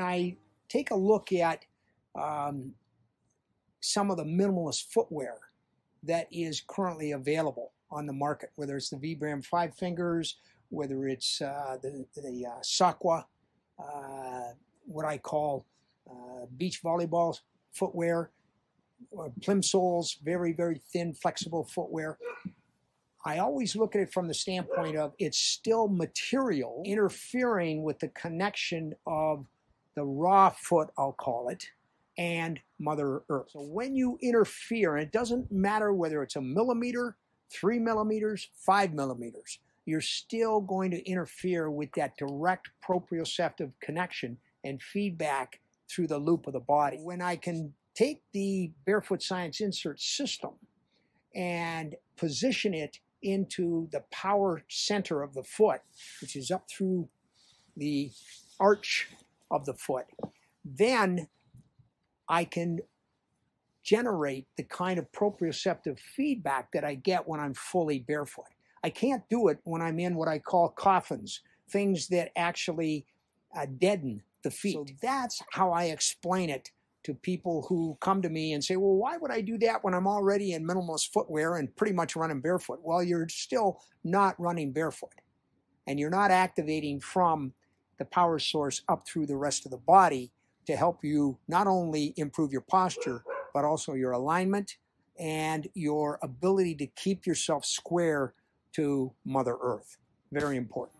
when I take a look at some of the minimalist footwear that is currently available on the market, whether it's the V-Bram 5 Fingers, whether it's the Sakwa, what I call beach volleyball footwear, or plimsolls, very, very thin, flexible footwear. I always look at it from the standpoint of it's still material interfering with the connection of the raw foot, I'll call it, and Mother Earth. So when you interfere, and it doesn't matter whether it's a millimeter, 3 millimeters, 5 millimeters, you're still going to interfere with that direct proprioceptive connection and feedback through the loop of the body. When I can take the Barefoot Science Insert system and position it into the power center of the foot, which is up through the arch of the foot, then I can generate the kind of proprioceptive feedback that I get when I'm fully barefoot. I can't do it when I'm in what I call coffins, things that actually deaden the feet. So that's how I explain it to people who come to me and say, well, why would I do that when I'm already in minimalist footwear and pretty much running barefoot? Well, you're still not running barefoot, and you're not activating from the power source up through the rest of the body to help you not only improve your posture, but also your alignment and your ability to keep yourself square to Mother Earth. Very important.